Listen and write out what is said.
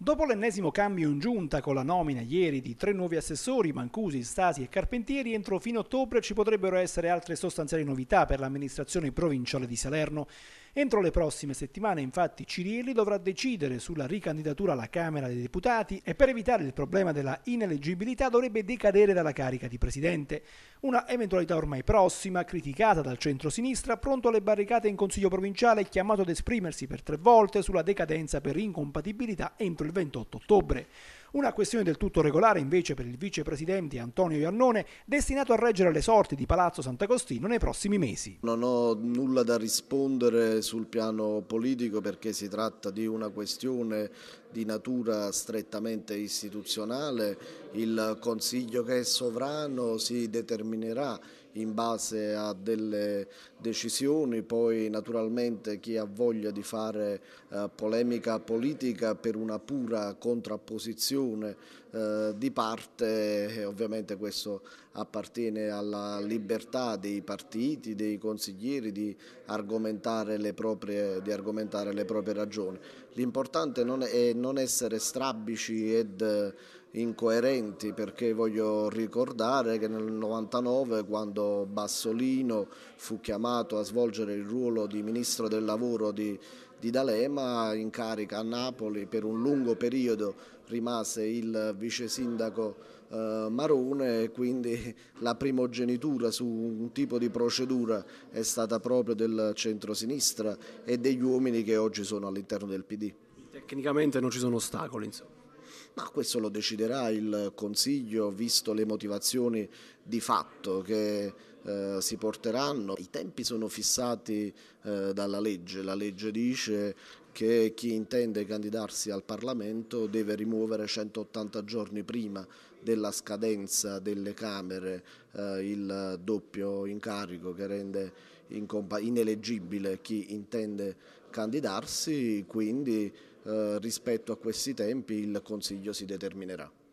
Dopo l'ennesimo cambio in giunta con la nomina ieri di 3 nuovi assessori, Mancusi, Stasi e Carpentieri, entro fine ottobre ci potrebbero essere altre sostanziali novità per l'amministrazione provinciale di Salerno. Entro le prossime settimane, infatti, Cirielli dovrà decidere sulla ricandidatura alla Camera dei Deputati e per evitare il problema della ineleggibilità dovrebbe decadere dalla carica di presidente. Una eventualità ormai prossima, criticata dal centro-sinistra, pronto alle barricate in Consiglio provinciale, chiamato ad esprimersi per 3 volte sulla decadenza per incompatibilità entro il 28 ottobre. Una questione del tutto regolare invece per il vicepresidente Antonio Iannone, destinato a reggere le sorti di Palazzo Sant'Agostino nei prossimi mesi. Non ho nulla da rispondere sul piano politico perché si tratta di una questione di natura strettamente istituzionale. Il Consiglio, che è sovrano, si determinerà in base a delle decisioni, poi naturalmente chi ha voglia di fare polemica politica per una pura contrapposizione di parte, ovviamente questo appartiene alla libertà dei partiti, dei consiglieri di argomentare le proprie, ragioni. L'importante è non essere strabici ed incoerenti, perché voglio ricordare che nel 99, quando Bassolino fu chiamato a svolgere il ruolo di ministro del lavoro di D'Alema, in carica a Napoli per un lungo periodo rimase il vice sindaco Marone, e quindi la primogenitura su un tipo di procedura è stata proprio del centrosinistra e degli uomini che oggi sono all'interno del PD. Tecnicamente non ci sono ostacoli, insomma. Ma questo lo deciderà il Consiglio, visto le motivazioni di fatto che si porteranno. I tempi sono fissati dalla legge. La legge dice che chi intende candidarsi al Parlamento deve rimuovere 180 giorni prima della scadenza delle Camere il doppio incarico che rende ineleggibile chi intende candidarsi, quindi rispetto a questi tempi il Consiglio si determinerà.